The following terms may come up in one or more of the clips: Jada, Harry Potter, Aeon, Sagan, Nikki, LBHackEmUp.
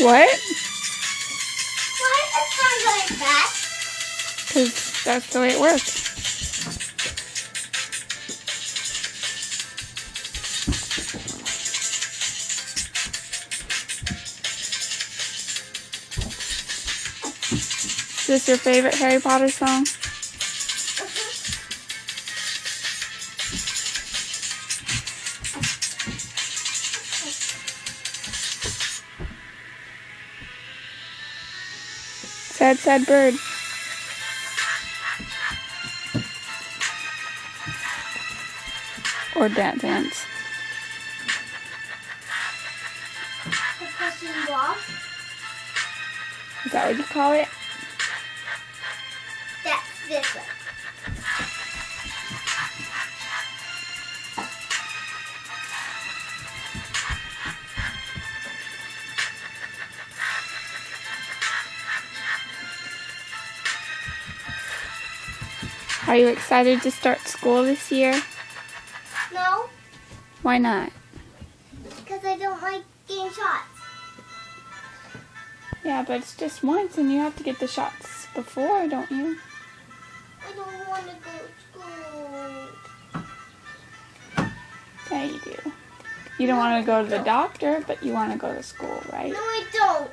What? Why is this one going fast? Because that's the way it works. Is this your favorite Harry Potter song? Sad, sad bird. Or dance, dance. Is that what you call it? That's this one. Are you excited to start school this year? No. Why not? Because I don't like getting shots. Yeah, but it's just once and you have to get the shots before, don't you? I don't want to go to school. Yeah, you do. You don't want to go to the doctor, but you want to go to school, right? No, I don't.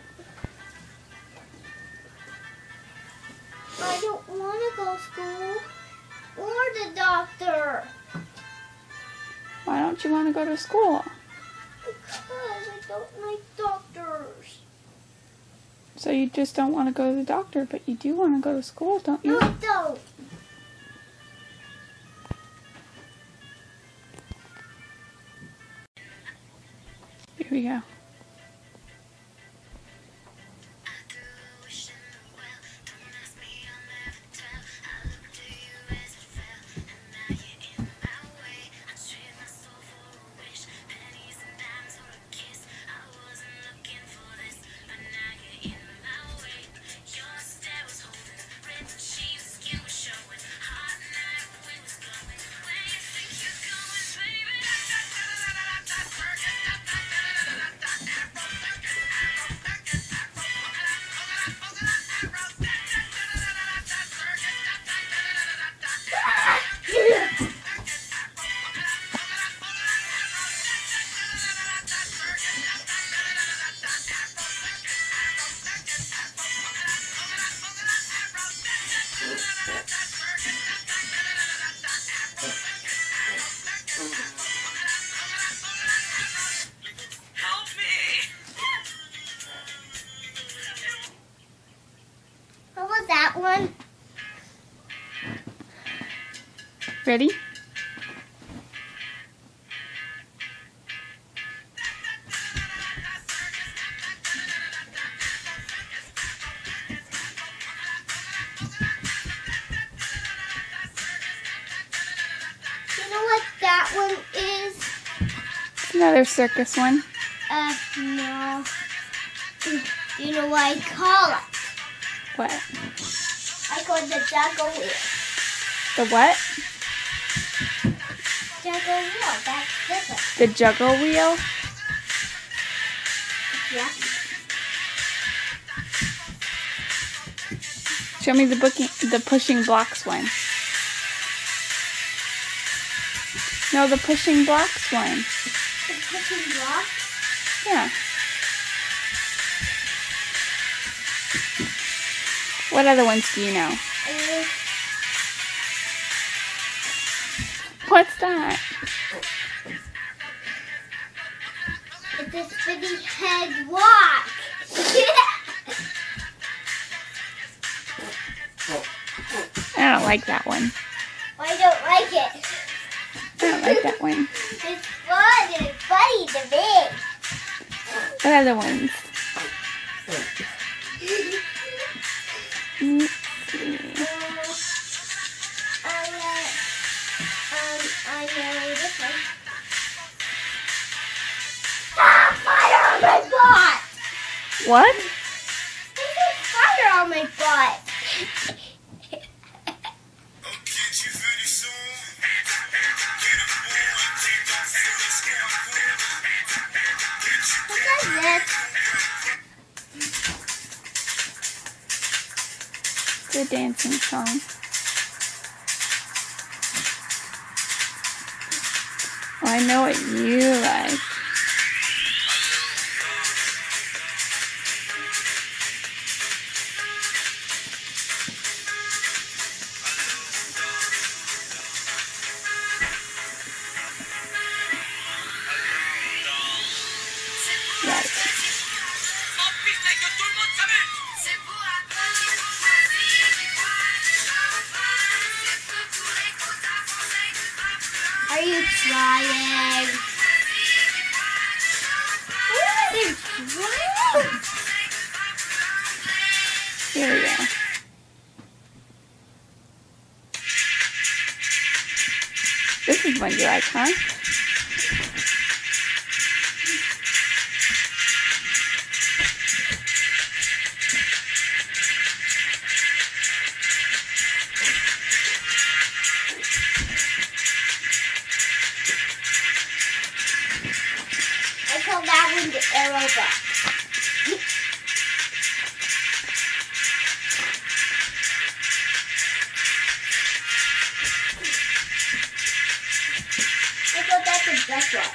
I don't want to go to school. Or the doctor. Why don't you want to go to school? Because I don't like doctors. So you just don't want to go to the doctor, but you do want to go to school, don't you? No, I don't. Here we go. One. Ready? You know what that one is? Another circus one. No. You know what I call it? What? I call it the Juggle Wheel. The what? Juggle Wheel, that's different. The Juggle Wheel? Yeah. Show me the pushing blocks one. No, the pushing blocks one. The pushing blocks? Yeah. What other ones do you know? What's that? It's a spinning head walk. I don't like that one. I don't like it. I don't like that one. It's fun and funny to me. What other ones? Let's see. I know this one. Ah, fire on my butt! What? There's fire on my butt. What's this? the dancing song. Oh, I know what you like. Are you trying? What are they trying? Here we go. This is one you like, huh? That's right.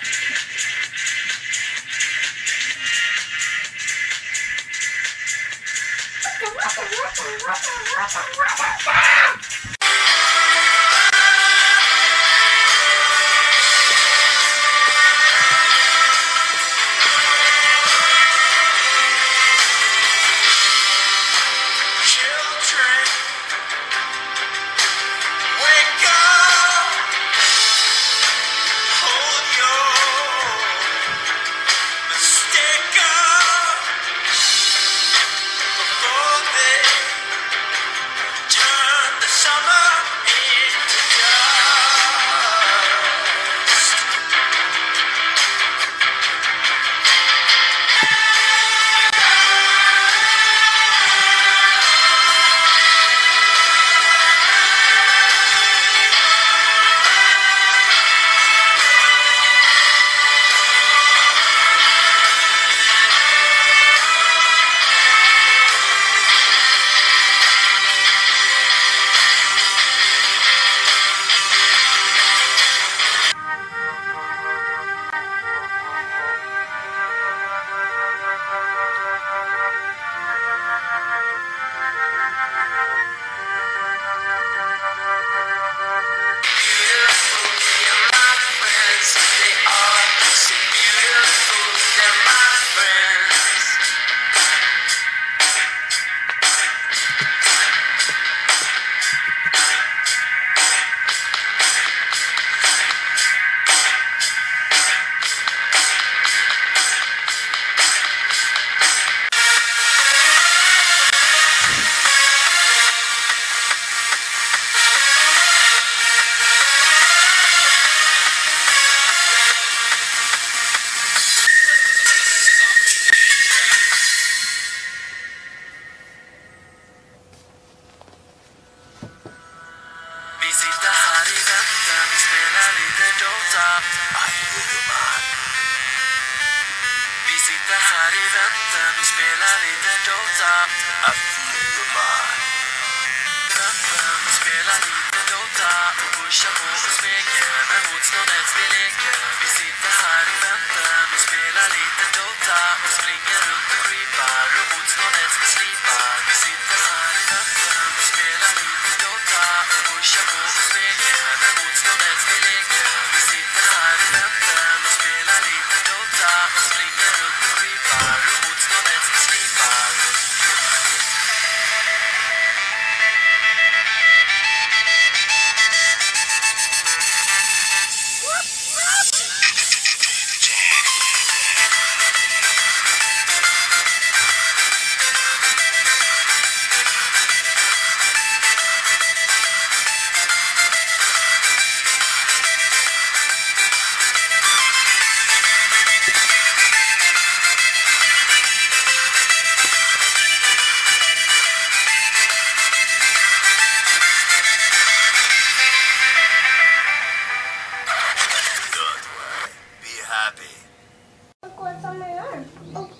Look what's on my arm. Oh, look.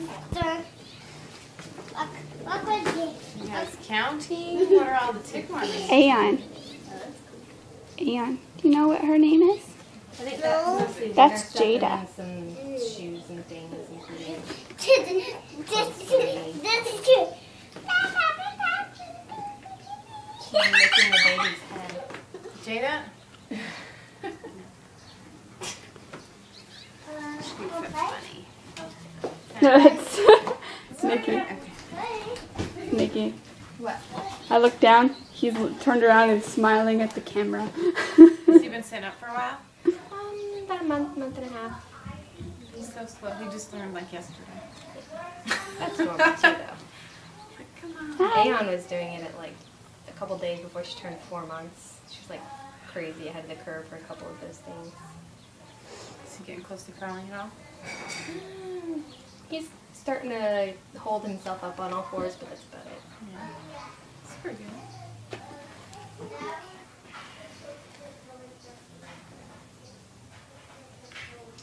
Look what's He has counting. What are all the tick marks? Aeon. Aeon. Do you know what her name is? I think that's Jada. Some shoes and things. Jada? Funny. No, it's Nikki. Okay. Nikki. What? I looked down, he's turned around and smiling at the camera. Has he been sitting up for a while? About a month, month and a half. He's so slow. He just learned like yesterday. That's normal too though. Come on. Aeon was doing it at like a couple days before she turned 4 months. She's like crazy ahead of the curve for a couple of those things. Is he getting close to crawling at all? He's starting to hold himself up on all fours, but that's about it. Yeah. It's pretty good.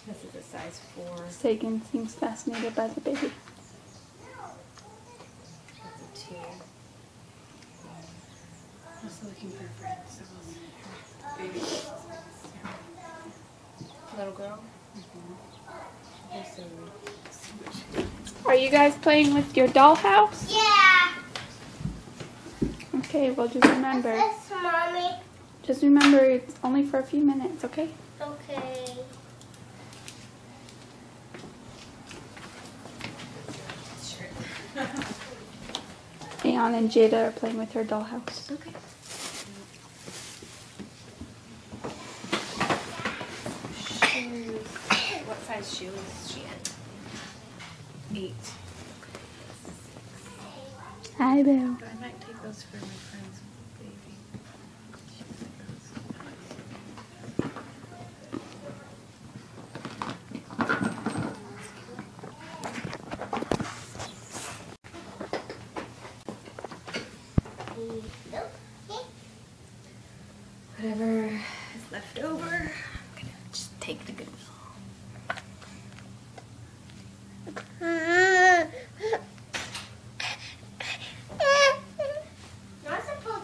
This is a size 4. Sagan seems fascinated by the baby. That's a 2. I'm also looking for a friend, so we'll see. Baby. Yeah. Little girl? Mm-hmm. Are you guys playing with your dollhouse? Yeah. Okay, well just remember. Yes, Mommy. Just remember it's only for a few minutes, okay? Okay. Aeon and Jada are playing with her dollhouse. Okay. Shoes. What size shoe is she in? 8. I do. I might take those for my friend's baby. Whatever is left over, I'm gonna just take the good meal. You're not supposed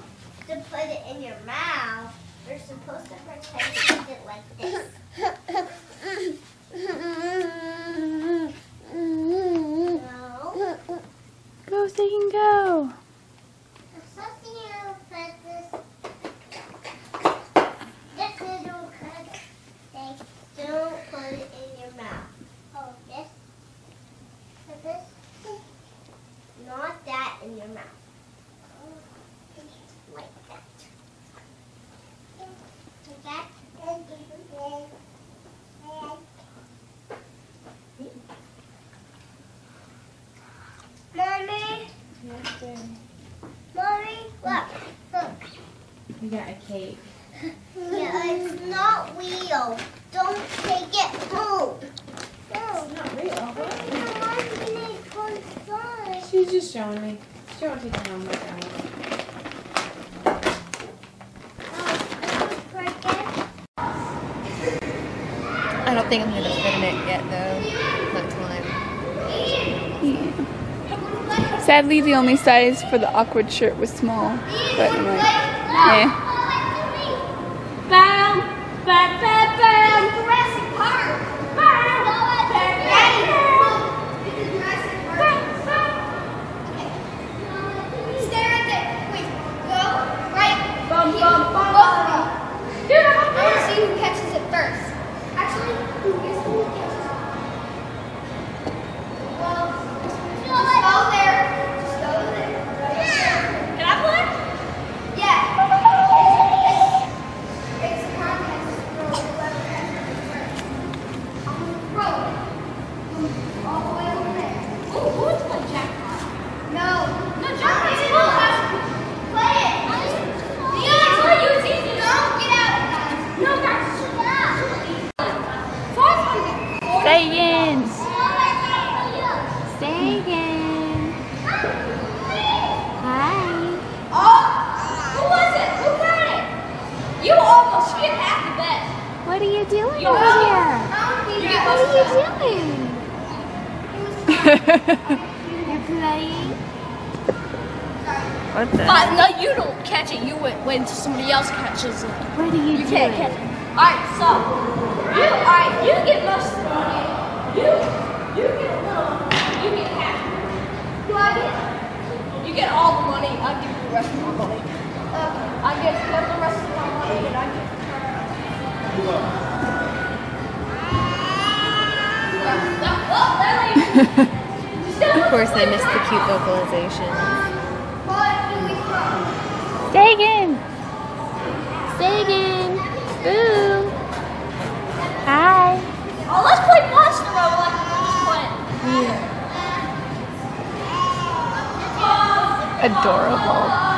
to put it in your mouth. You're supposed to pretend to eat it like this. No. Go, so you can go. We got a cake. Yeah, it's not real. Don't take it home. No, it's not real. Huh? She's just showing me. She won't take it home with Alan. I don't think I'm going to fit in it yet, though. Not time. Sadly, the only size for the awkward shirt was small. But anyway. Yeah. Bam, bam, bam, bam. Jurassic Park. Bam, bam. Stare at it. Wait, go right. Bum, bum, bum, bum. I want to see who catches it first. Actually, who gets who catches it? Well, just go there. Just go there. Can I play? Yeah. You're playing? What the? No, you don't catch it. You wait until somebody else catches it. What do you do? You can't catch it. Alright, so you get most of the money. You get a little. You get half. Do I get? You get all the money. I give you the rest of my money. I get the rest of my money, and I get the rest. Of course, I missed the cute vocalization. Sagan! Sagan! Boo! Hi! Oh, let's play monster robot. Yeah. Adorable.